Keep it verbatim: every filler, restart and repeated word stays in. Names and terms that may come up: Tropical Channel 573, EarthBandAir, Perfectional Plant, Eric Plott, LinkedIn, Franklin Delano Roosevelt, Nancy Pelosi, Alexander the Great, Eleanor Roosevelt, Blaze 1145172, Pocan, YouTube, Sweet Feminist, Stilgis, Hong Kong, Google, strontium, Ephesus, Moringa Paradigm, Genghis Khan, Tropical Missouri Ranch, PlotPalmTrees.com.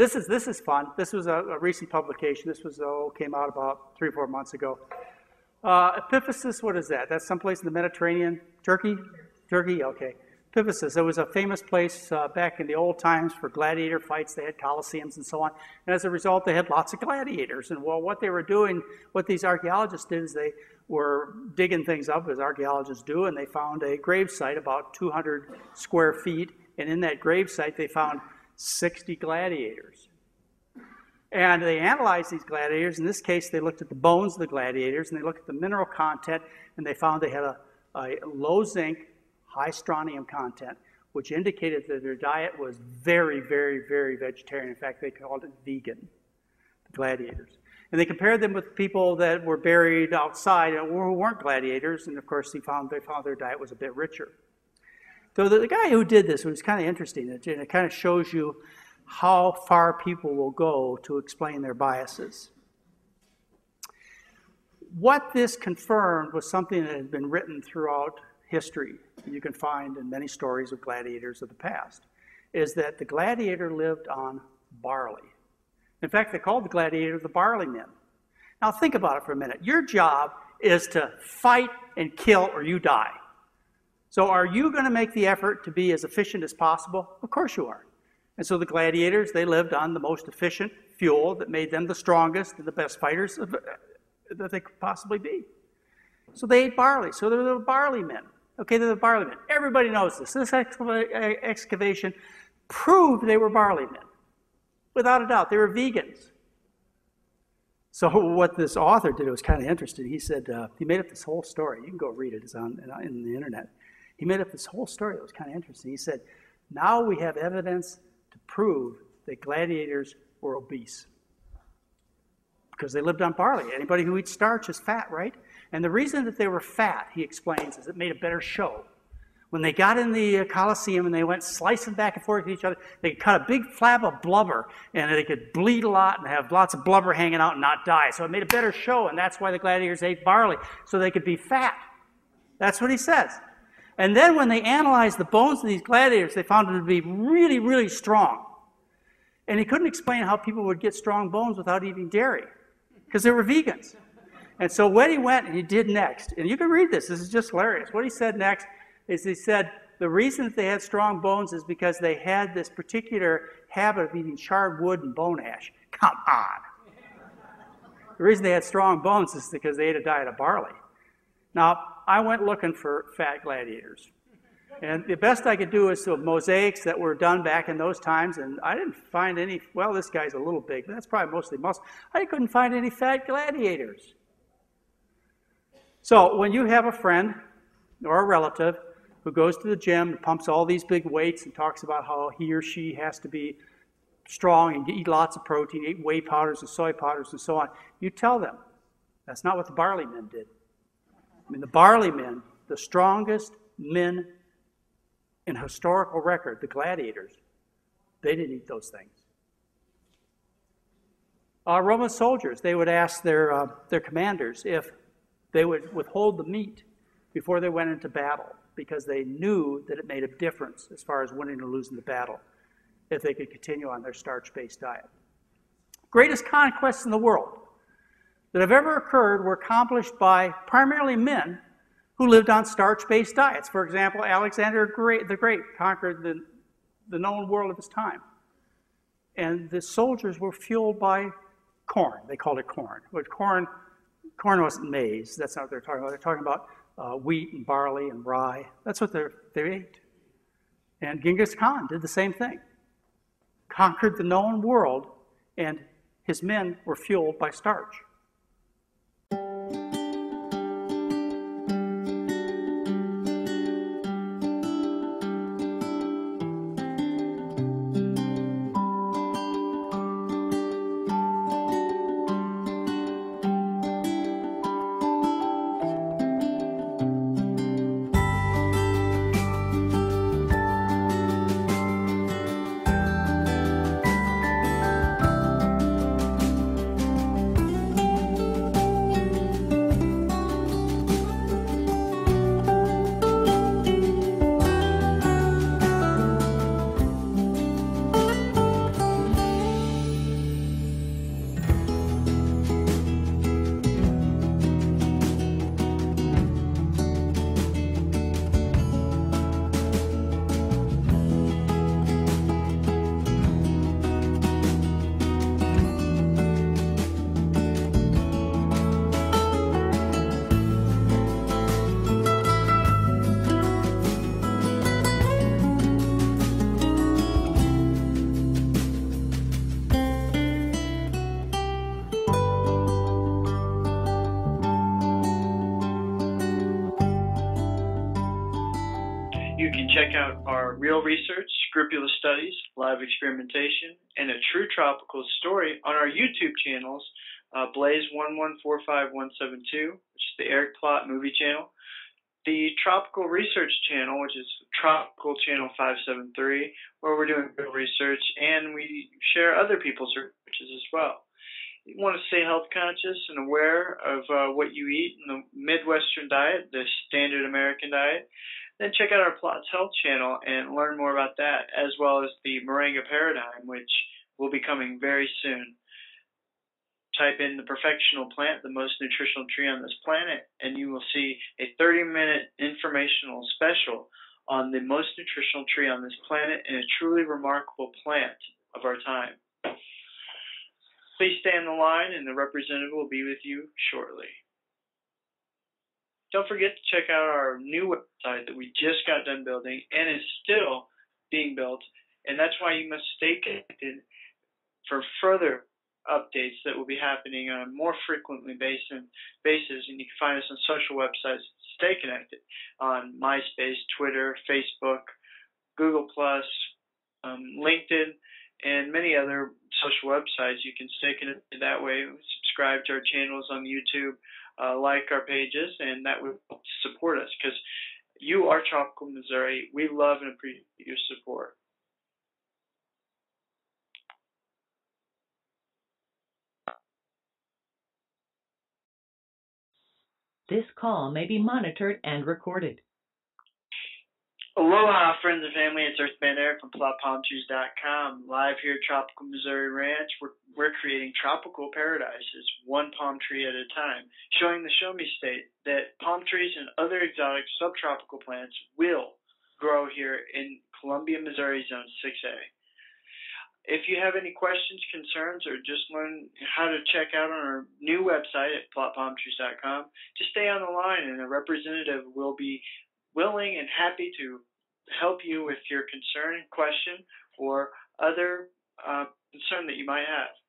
This is, this is fun. This was a, a recent publication. This was oh, came out about three or four months ago. Uh, Ephesus, what is that? That's someplace in the Mediterranean. Turkey? Turkey, okay. Ephesus, it was a famous place uh, back in the old times for gladiator fights. They had colosseums and so on. And as a result, they had lots of gladiators. And well, what they were doing, what these archaeologists did is they were digging things up, as archaeologists do, and they found a gravesite about two hundred square feet. And in that gravesite, they found sixty gladiators. And they analyzed these gladiators. In this case, they looked at the bones of the gladiators, and they looked at the mineral content, and they found they had a, a low zinc, high strontium content, which indicated that their diet was very, very, very vegetarian. In fact, they called it vegan, the gladiators. And they compared them with people that were buried outside and who weren't gladiators, and of course they found, they found their diet was a bit richer. So the, the guy who did this was kind of interesting, and it kind of shows you how far people will go to explain their biases. What this confirmed was something that had been written throughout history, you can find in many stories of gladiators of the past, is that the gladiator lived on barley. In fact, they called the gladiator the barley men. Now think about it for a minute. Your job is to fight and kill or you die. So are you going to make the effort to be as efficient as possible? Of course you are. And so the gladiators, they lived on the most efficient fuel that made them the strongest and the best fighters that they could possibly be. So they ate barley. So they're the barley men. Okay, they're the barley men. Everybody knows this. This excavation proved they were barley men. Without a doubt, they were vegans. So what this author did, it was kind of interesting. He said, uh, he made up this whole story. You can go read it. It's on, on the internet. He made up this whole story. It was kind of interesting. He said, now we have evidence to prove that gladiators were obese because they lived on barley. Anybody who eats starch is fat, right? And the reason that they were fat, he explains, is it made a better show. When they got in the Colosseum and they went slicing back and forth at each other, they could cut a big flap of blubber, and they could bleed a lot and have lots of blubber hanging out and not die. So it made a better show, and that's why the gladiators ate barley, so they could be fat. That's what he says. And then when they analyzed the bones of these gladiators, they found them to be really, really strong. And he couldn't explain how people would get strong bones without eating dairy, because they were vegans. And so what he went and he did next, and you can read this, this is just hilarious. What he said next is he said the reason that they had strong bones is because they had this particular habit of eating charred wood and bone ash. Come on. The reason they had strong bones is because they ate a diet of barley. Now, I went looking for fat gladiators. And the best I could do is some mosaics that were done back in those times, and I didn't find any, well, this guy's a little big, but that's probably mostly muscle. I couldn't find any fat gladiators. So when you have a friend or a relative who goes to the gym and pumps all these big weights and talks about how he or she has to be strong and eat lots of protein, eat whey powders and soy powders and so on, you tell them that's not what the barley men did. I mean, the barley men, the strongest men in historical record, the gladiators, they didn't eat those things. Uh, Roman soldiers, they would ask their, uh, their commanders if they would withhold the meat before they went into battle because they knew that it made a difference as far as winning or losing the battle if they could continue on their starch-based diet. Greatest conquests in the world that have ever occurred were accomplished by primarily men who lived on starch-based diets. For example, Alexander the Great conquered the, the known world of his time. And the soldiers were fueled by corn. They called it corn. But corn Corn wasn't maize. That's not what they're talking about. They're talking about uh, wheat and barley and rye. That's what they ate. And Genghis Khan did the same thing. Conquered the known world, and his men were fueled by starch. check out our real research, scrupulous studies, live experimentation, and a true tropical story on our YouTube channels, uh, Blaze one one four five one seven two, which is the Eric Plott movie channel, the Tropical Research channel, which is Tropical Channel five seven three, where we're doing real research, and we share other people's researches as well. You want to stay health conscious and aware of uh, what you eat in the Midwestern diet, the standard American diet, then check out our Plots Health channel and learn more about that, as well as the Moringa Paradigm, which will be coming very soon. Type in the Perfectional Plant, the most nutritional tree on this planet, and you will see a thirty minute informational special on the most nutritional tree on this planet and a truly remarkable plant of our time. Please stay on the line, and the representative will be with you shortly. Don't forget to check out our new website that we just got done building and is still being built, and that's why you must stay connected for further updates that will be happening on a more frequently basis, and you can find us on social websites to stay connected on MySpace, Twitter, Facebook, Google plus, um, LinkedIn, and many other social websites. You can stay connected that way, subscribe to our channels on YouTube, uh, like our pages, and that would support us because you are Tropical Missouri. We love and appreciate your support. This call may be monitored and recorded. Aloha, friends and family. It's EarthBandAir from Plot Palm Trees dot com, live here at Tropical Missouri Ranch. We're, we're creating tropical paradises, one palm tree at a time, showing the show me state that palm trees and other exotic subtropical plants will grow here in Columbia, Missouri, Zone six A. If you have any questions, concerns, or just learn how to check out on our new website at Plot Palm Trees dot com, just stay on the line and a representative will be willing and happy to help you with your concern and question or other uh, concern that you might have.